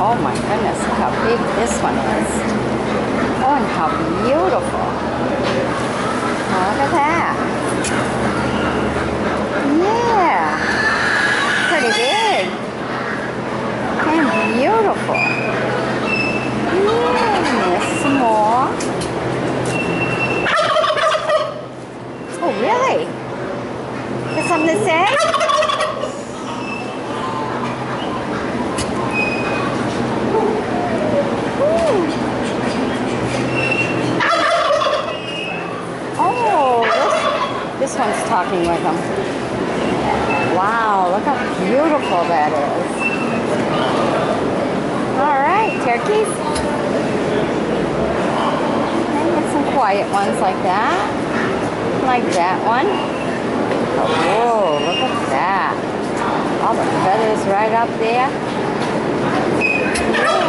Oh my goodness, look how big this one is. Oh, and how beautiful. Look at that. Yeah. Pretty big. And beautiful. Yeah, some more. Oh, really? Got something to say? This one's talking with them. Wow, look how beautiful that is. All right, turkeys. And get some quiet ones like that. Like that one. Oh, look at that. All the feathers right up there. Cool.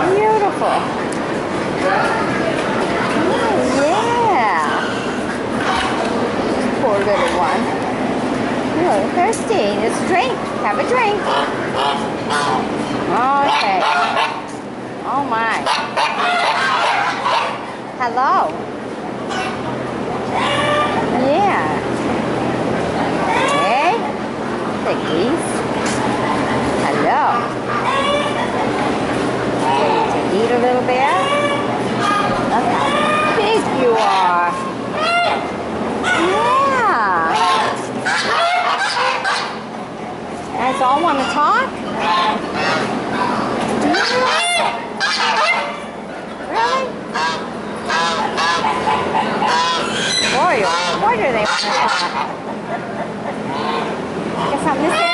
Beautiful. Yeah. Poor little one. You're really thirsty. It's a drink. Have a drink. Okay. Oh my. Hello. Yeah. Okay. The geese. Hello. Eat a little bit. Look how big you are. Yeah. You guys all want to talk? Really? Boy, why do they want to talk? Got something to say?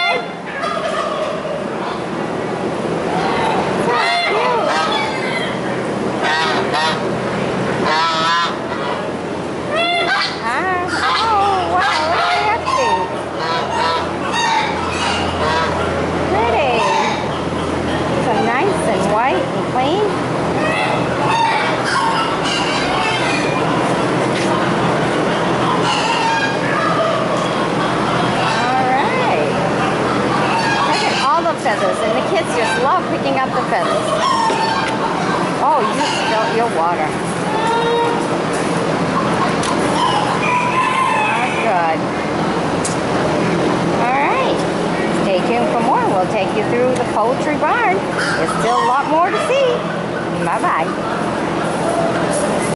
Feathers, and the kids just love picking up the feathers. Oh, you spilled your water. Not good. All right, stay tuned for more. We'll take you through the poultry barn. There's still a lot more to see. Bye-bye.